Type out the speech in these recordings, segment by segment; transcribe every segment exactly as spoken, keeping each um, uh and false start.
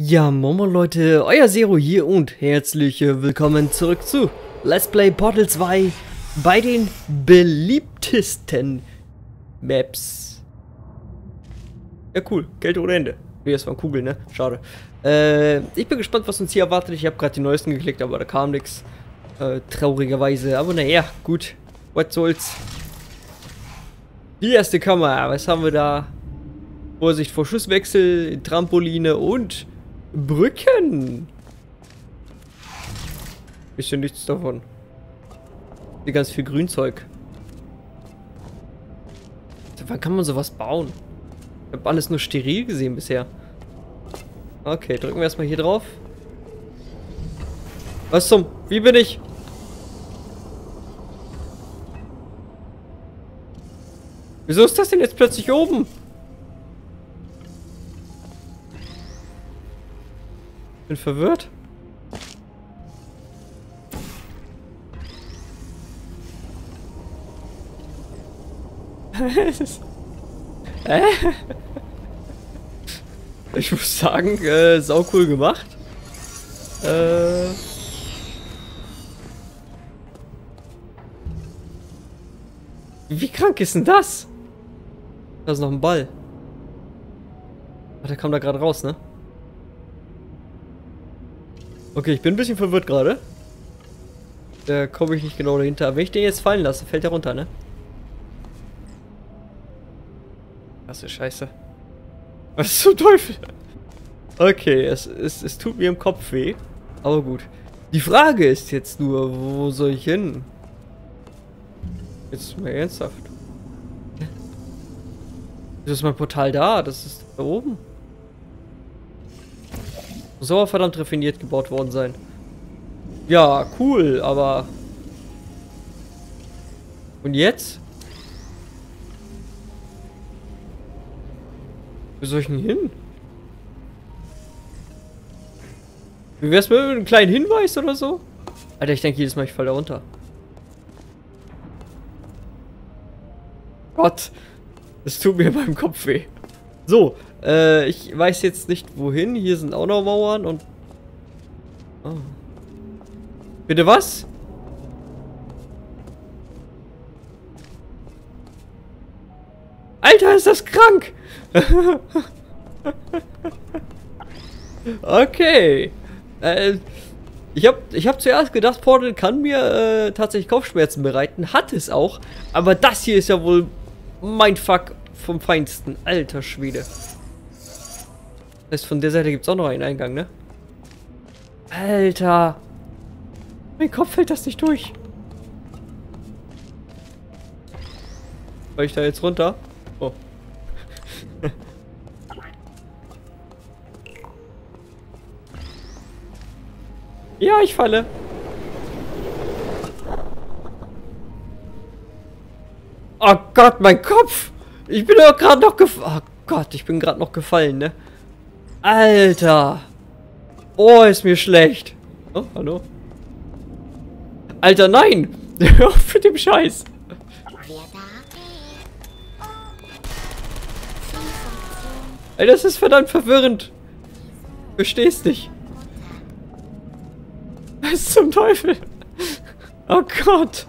Ja, Momo Leute, euer Zero hier und herzlich willkommen zurück zu Let's Play Portal zwei bei den beliebtesten Maps. Ja cool, Geld ohne Ende. Nee, das waren Kugeln, ne? Schade. Äh, ich bin gespannt, was uns hier erwartet. Ich habe gerade die neuesten geklickt, aber da kam nichts. Äh, traurigerweise. Aber naja, gut. Was soll's. Die erste Kammer, was haben wir da? Vorsicht vor Schusswechsel, Trampoline und Brücken. Ist ja nichts davon. Hier ganz viel Grünzeug. Wann kann man sowas bauen? Ich habe alles nur steril gesehen bisher. Okay, drücken wir erstmal hier drauf. Was zum? Wie bin ich? Wieso ist das denn jetzt plötzlich oben? Bin verwirrt. äh? Ich muss sagen, äh, sau cool gemacht. Äh. Wie krank ist denn das? Da ist noch ein Ball. Ach, der kam da gerade raus, ne? Okay, ich bin ein bisschen verwirrt gerade. Da komme ich nicht genau dahinter. Wenn ich den jetzt fallen lasse, fällt er runter, ne? Das ist scheiße. Was zum Teufel? Okay, es, es, es tut mir im Kopf weh. Aber gut. Die Frage ist jetzt nur, wo soll ich hin? Jetzt mal ernsthaft. Das ist mein Portal da. Das ist da oben. So verdammt raffiniert gebaut worden sein. Ja, cool, aber... Und jetzt? Wo soll ich denn hin? Wie wär's mit einem kleinen Hinweis oder so? Alter, ich denke jedes Mal, ich fall da runter. Gott, es tut mir beim Kopf weh. So, äh, ich weiß jetzt nicht wohin. Hier sind auch noch Mauern und... Oh. Bitte was? Alter, ist das krank! Okay. Äh, ich hab, ich hab zuerst gedacht, Portal kann mir äh, tatsächlich Kopfschmerzen bereiten. Hat es auch. Aber das hier ist ja wohl mein Fuck vom Feinsten. Alter Schwede. Das heißt, von der Seite gibt es auch noch einen Eingang, ne? Alter. Mein Kopf fällt das nicht durch. Soll ich da jetzt runter? Oh. Ja, ich falle. Oh Gott, mein Kopf! Ich bin doch gerade noch gefallen. Oh Gott, ich bin gerade noch gefallen, ne? Alter. Oh, ist mir schlecht. Oh, hallo. Alter, nein. Hör auf mit dem Scheiß. Alter, das ist verdammt verwirrend. Verstehst nicht. Was zum Teufel? Oh Gott.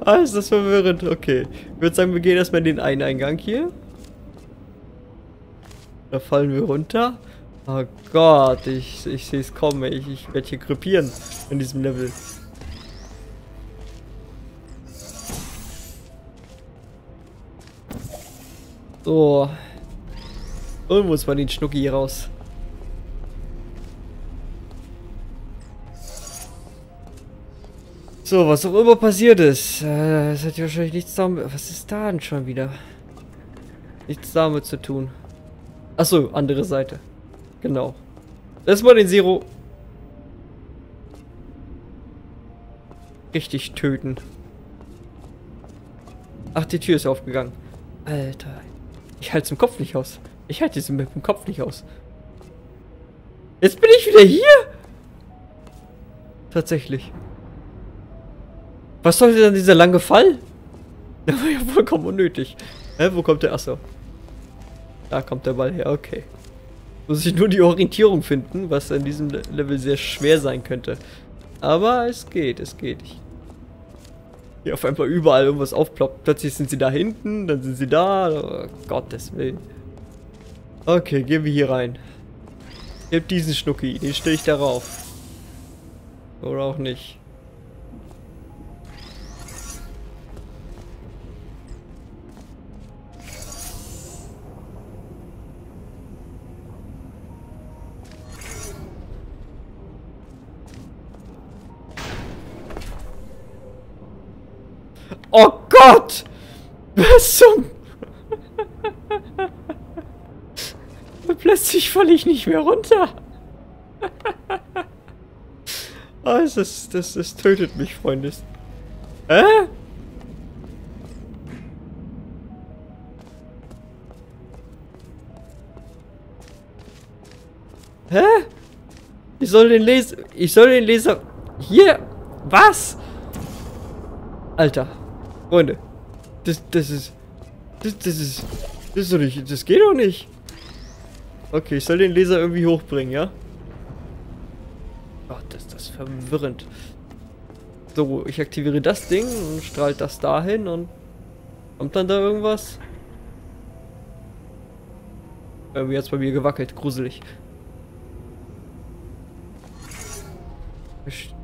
Ah, ist das verwirrend. Okay. Ich würde sagen, wir gehen erstmal in den einen Eingang hier. Da fallen wir runter. Oh Gott, ich, ich sehe es kommen. Ich, ich werde hier krepieren in diesem Level. So. Und muss man den Schnucki hier raus. So, was auch immer passiert ist, äh, das hat ja wahrscheinlich nichts damit... Was ist da denn schon wieder? Nichts damit zu tun. Achso, andere Seite. Genau. Lass mal den Zero... richtig töten. Ach, die Tür ist aufgegangen. Alter. Ich halte es im Kopf nicht aus. Ich halte es im Kopf nicht aus. Jetzt bin ich wieder hier? Tatsächlich. Was sollte dann dieser lange Fall? Der war ja vollkommen unnötig. Hä, wo kommt der? Achso. Da kommt der Ball her, okay. Muss ich nur die Orientierung finden, was in diesem Level sehr schwer sein könnte. Aber es geht, es geht. Hier auf einmal überall irgendwas aufploppt. Plötzlich sind sie da hinten, dann sind sie da. Oh, Gottes Willen. Okay, gehen wir hier rein. Ich hab diesen Schnucki, den stelle ich darauf. Oder auch nicht. Oh Gott! Was zum... Plötzlich falle ich nicht mehr runter. Oh, das, ist, das, das tötet mich, Freunde. Hä? Hä? Ich soll den Leser... Ich soll den Leser... Hier! Was? Alter. Freunde, das, das ist, das, das ist, das ist doch nicht, das geht doch nicht. Okay, ich soll den Laser irgendwie hochbringen, ja? Gott, ist das verwirrend. So, ich aktiviere das Ding und strahlt das dahin und kommt dann da irgendwas? Irgendwie hat es bei mir gewackelt, gruselig. Ich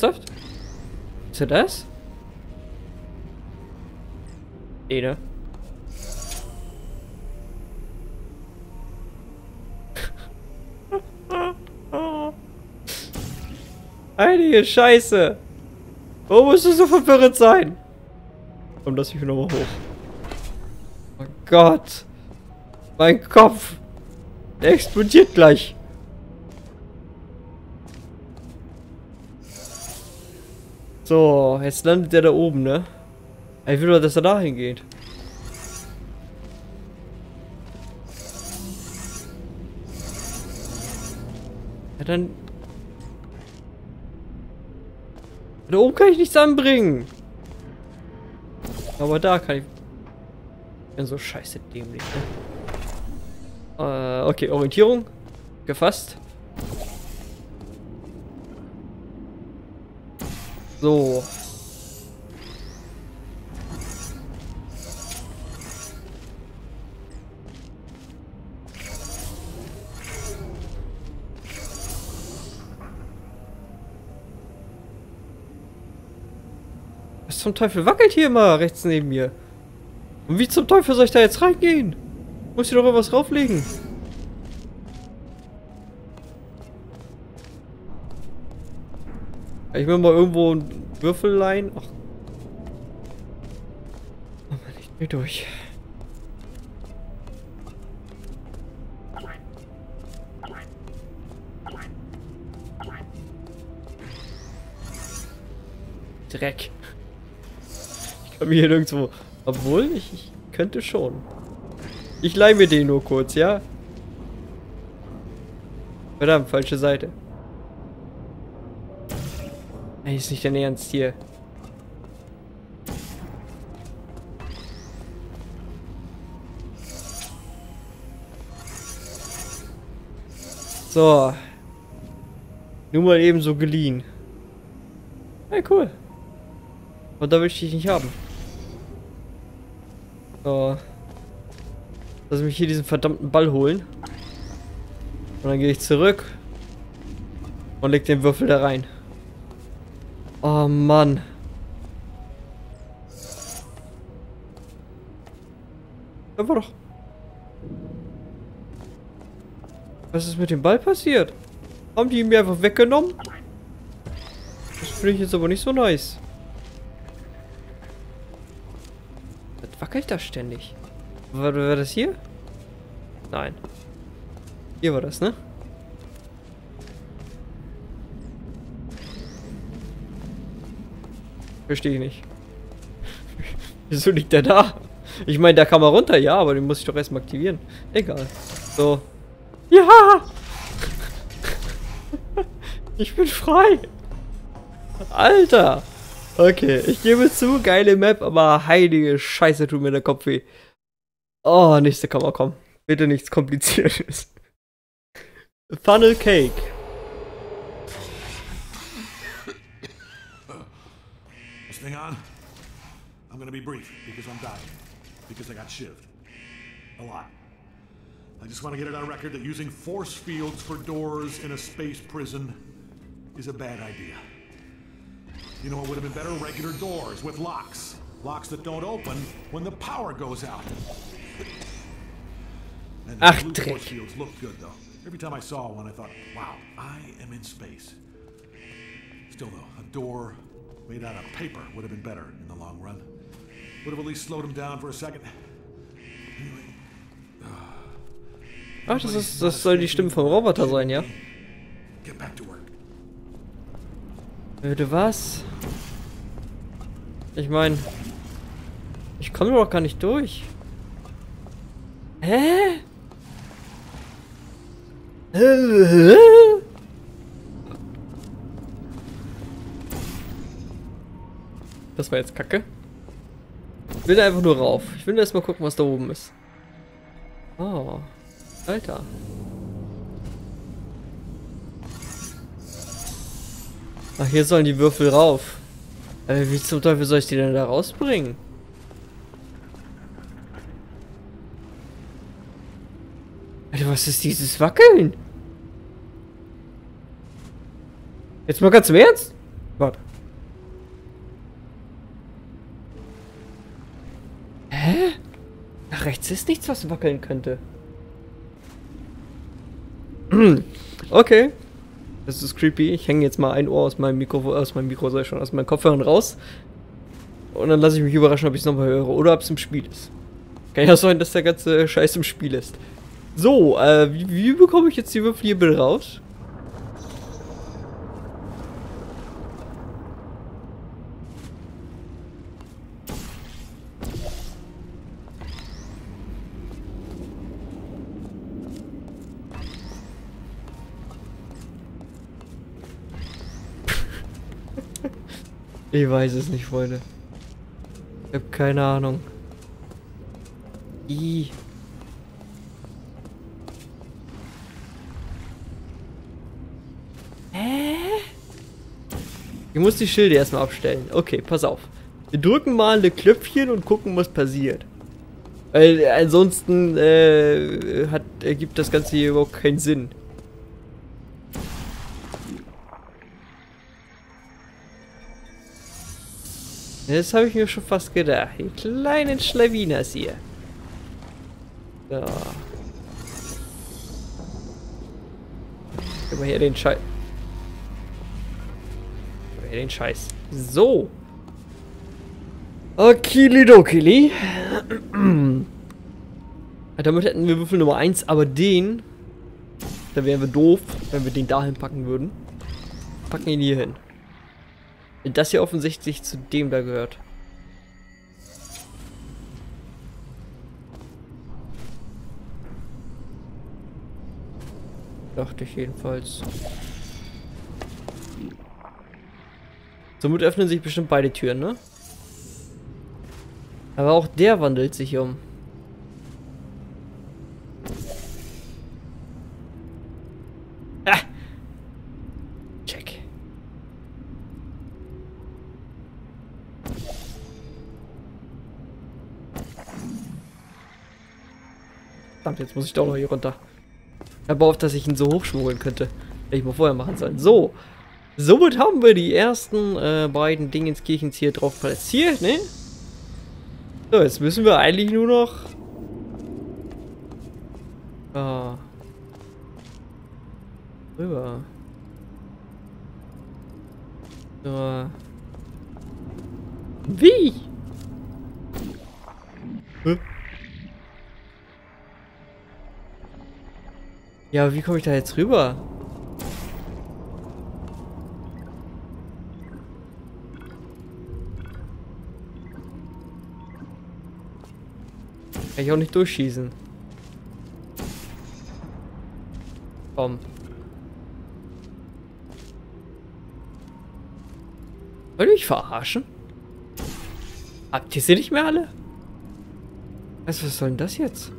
Ernsthaft? Ist er das? Nee, ne? Heilige Scheiße! Warum musst du so verwirrt sein? Komm, lass mich nochmal hoch. Oh Gott! Mein Kopf! Der explodiert gleich! So, jetzt landet der da oben, ne? Ich will doch, dass er da hingeht. Ja, dann... Da oben kann ich nichts anbringen. Aber da kann ich... Ich bin so scheiße dämlich, ne? Äh, okay, Orientierung. Gefasst. So. Was zum Teufel wackelt hier immer rechts neben mir? Und wie zum Teufel soll ich da jetzt reingehen? Muss ich doch irgendwas drauflegen. Ich will mal irgendwo einen Würfel leihen. Ach. Oh Mann, ich bin durch. Dreck. Ich kann mir hier nirgendwo. Obwohl, ich, ich könnte schon. Ich leih mir den nur kurz, ja? Verdammt, falsche Seite. Ey, ist nicht dein Ernst hier. So. Nur mal eben so geliehen. Hey, cool. Und da will ich dich nicht haben. So. Lass mich hier diesen verdammten Ball holen. Und dann gehe ich zurück. Und leg den Würfel da rein. Oh Mann. Da war doch. Was ist mit dem Ball passiert? Haben die ihn mir einfach weggenommen? Das finde ich jetzt aber nicht so nice. Was wackelt da ständig? War, war das hier? Nein. Hier war das, ne? Verstehe ich nicht. Wieso liegt der da? Ich meine, da kann man runter, ja, aber den muss ich doch erstmal aktivieren. Egal. So. Ja! Ich bin frei! Alter. Okay, ich gebe zu, geile Map, aber heilige Scheiße, tut mir der Kopf weh. Oh, nächste Kammer, komm. Bitte nichts Kompliziertes. Funnel Cake. This thing on. I'm gonna be brief because I'm dying. Because I got shivved. A lot. I just want to get it on record that using force fields for doors in a space prison is a bad idea. You know what would have been better? Regular doors with locks. Locks that don't open when the power goes out. And the blue force fields look good though. Every time I saw one I thought, wow, I am in space. Still though, a door made out of paper would have been better in the long run. Would have at least slowed him down for a second. Anyway. Ach, das ist, das soll die Stimme vom Roboter sein, ja? Bitte was? Ich meine, ich komme doch gar nicht durch. Hä? Hä? Das war jetzt Kacke. Ich will einfach nur rauf. Ich will erstmal gucken, was da oben ist. Oh. Alter. Ach, hier sollen die Würfel rauf. Aber wie zum Teufel soll ich die denn da rausbringen? Alter, was ist dieses Wackeln? Jetzt mal ganz im Ernst? Warte. Hä? Nach rechts ist nichts, was wackeln könnte. Okay, das ist creepy. Ich hänge jetzt mal ein Ohr aus meinem Mikro, aus meinem Mikro sei schon, aus meinen Kopfhörern raus. Und dann lasse ich mich überraschen, ob ich es nochmal höre oder ob es im Spiel ist. Kann ja sein, dass der ganze Scheiß im Spiel ist. So, äh, wie, wie bekomme ich jetzt die Würfel hier bitte raus? Ich weiß es nicht, Freunde. Ich habe keine Ahnung. I. Hä? Ich muss die Schilde erstmal abstellen. Okay, pass auf. Wir drücken mal ein Klöpfchen und gucken, was passiert. Weil ansonsten äh, hat, ergibt das Ganze hier überhaupt keinen Sinn. Das habe ich mir schon fast gedacht. Die kleinen Schlawiners hier. So. Gib mal hier den Scheiß. Gib mal hier den Scheiß. So. Okilidokili. Damit hätten wir Würfel Nummer eins, aber den. Da wären wir doof, wenn wir den dahin packen würden. Packen ihn hier hin. Das hier offensichtlich zu dem da gehört. Dachte ich jedenfalls. Somit öffnen sich bestimmt beide Türen, ne? Aber auch der wandelt sich um. Jetzt muss ich doch noch hier runter. Ich habe gehofft, dass ich ihn so hochschwugeln könnte. Hätte ich mal vorher machen sollen. So. Somit haben wir die ersten äh, beiden Dingenskirchens hier drauf platziert, ne? So, jetzt müssen wir eigentlich nur noch. Ah. Rüber. So. Wie? Hm? Ja, aber wie komme ich da jetzt rüber? Kann ich auch nicht durchschießen. Komm. Wollt ihr mich verarschen? Habt ihr sie nicht mehr alle? Also, was soll denn das jetzt?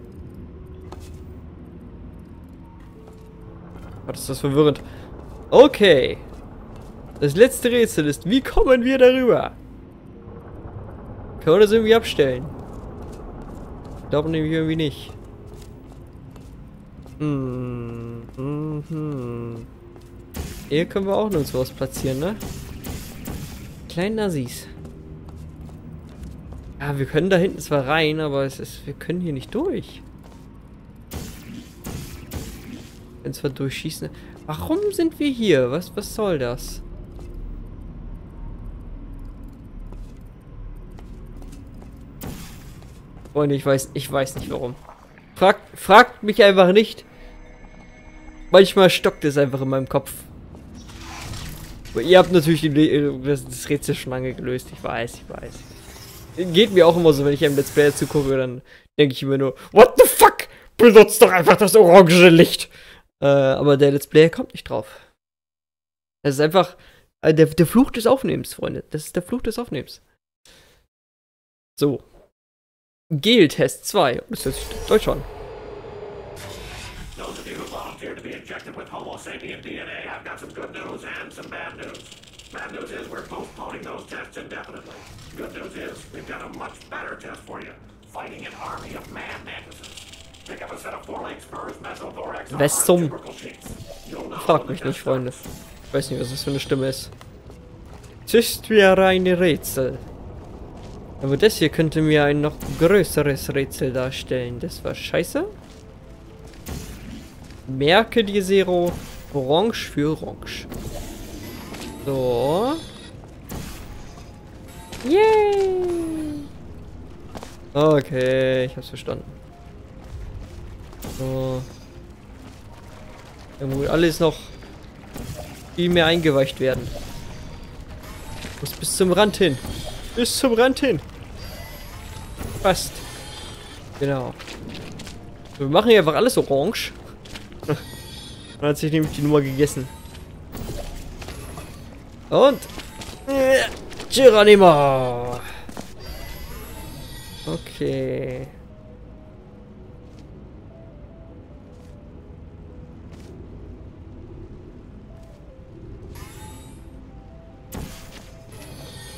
Gott, ist das verwirrend. Okay. Das letzte Rätsel ist, wie kommen wir darüber? Können wir das irgendwie abstellen? Ich glaube nämlich irgendwie nicht. Hm. Hm, hm. Hier können wir auch nirgends was platzieren, ne? Kleinen Nazis. Ja, wir können da hinten zwar rein, aber es ist, wir können hier nicht durch. Wenn wir durchschießen. Warum sind wir hier? Was, was soll das? Freunde, ich weiß, ich weiß nicht warum. Fragt, fragt mich einfach nicht. Manchmal stockt es einfach in meinem Kopf. Aber ihr habt natürlich die, das Rätsel schon lange gelöst. Ich weiß, ich weiß. Geht mir auch immer so, wenn ich einem Let's Play dazu gucke, dann denke ich immer nur, what the fuck? Benutzt doch einfach das orange Licht. Äh, aber der Let's Player kommt nicht drauf. Das ist einfach äh, der, der Fluch des Aufnehmens, Freunde. Das ist der Fluch des Aufnehmens. So. Gel-Test zwei. Das hört sich deutsch an. Bad news is we're postponing those tests indefinitely. Good news is we've got a much better test for you. Fighting an army of man mantises. Pick up a set of four-legged spurs, mesothorax, and vertical sheets. Frag mich nicht, Freunde. Ich weiß nicht, was das für eine Stimme ist. Es ist wie reine Rätsel. Aber das hier könnte mir ein noch größeres Rätsel darstellen. Das war scheiße. Merke dir, Zero. Orange für Orange. So. Yay! Okay, ich hab's verstanden. So. Irgendwo alles noch viel mehr eingeweicht werden. Muss bis zum Rand hin. Bis zum Rand hin. Fast. Genau. Wir machen hier einfach alles orange. Dann hat sich nämlich die Nummer gegessen. Und äh, Geronimo. Okay.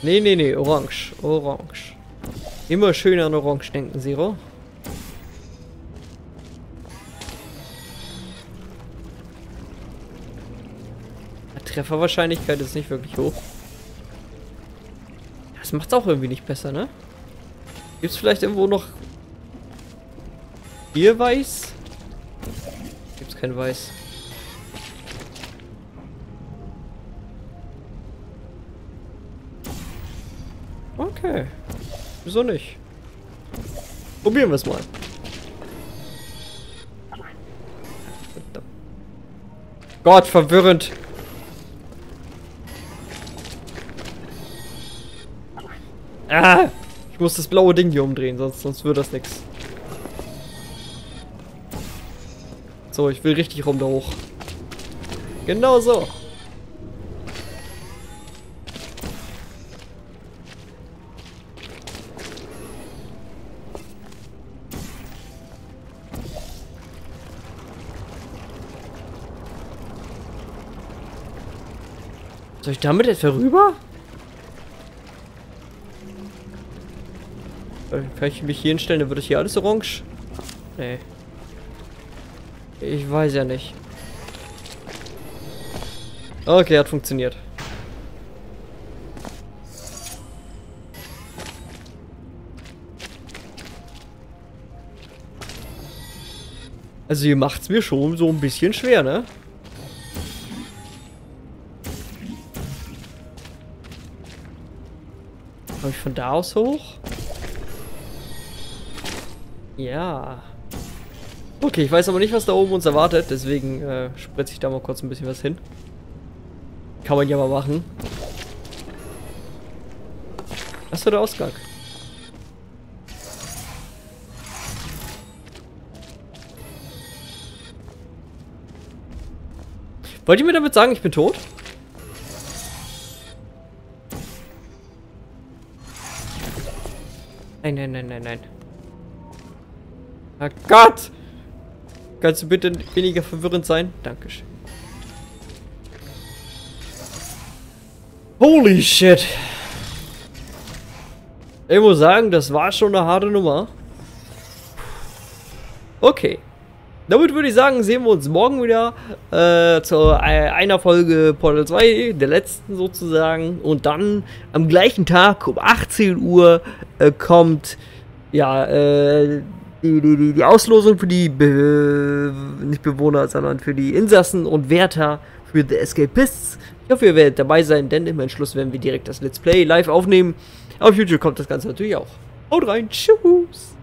Nee, nee, nee, orange, orange. Immer schön an orange denken, Zero. Trefferwahrscheinlichkeit ist nicht wirklich hoch. Das macht's auch irgendwie nicht besser, ne? Gibt's vielleicht irgendwo noch hier Weiß? Gibt's kein Weiß. Okay. Wieso nicht? Probieren wir es mal. Gott, verwirrend. Ah, ich muss das blaue Ding hier umdrehen, sonst, sonst wird das nix. So, ich will richtig rum da hoch. Genau so. Soll ich damit etwa rüber? Kann ich mich hier hinstellen, dann wird das hier alles orange? Nee. Ich weiß ja nicht. Okay, hat funktioniert. Also ihr macht's mir schon so ein bisschen schwer, ne? Komme ich von da aus hoch? Ja. Okay, ich weiß aber nicht, was da oben uns erwartet, deswegen äh, spritze ich da mal kurz ein bisschen was hin. Kann man ja mal machen. Das ist doch der Ausgang. Wollt ihr mir damit sagen, ich bin tot? Nein, nein, nein, nein, nein. Oh Gott! Kannst du bitte weniger verwirrend sein? Dankeschön. Holy shit! Ich muss sagen, das war schon eine harte Nummer. Okay. Damit würde ich sagen, sehen wir uns morgen wieder äh, zu einer Folge Portal zwei, der letzten sozusagen. Und dann am gleichen Tag um achtzehn Uhr äh, kommt ja äh, die, die, die Auslosung für die, Be nicht Bewohner, sondern für die Insassen und Wärter für The Escapists. Ich hoffe, ihr werdet dabei sein, denn im Anschluss werden wir direkt das Let's Play live aufnehmen. Auf YouTube kommt das Ganze natürlich auch. Haut rein, tschüss!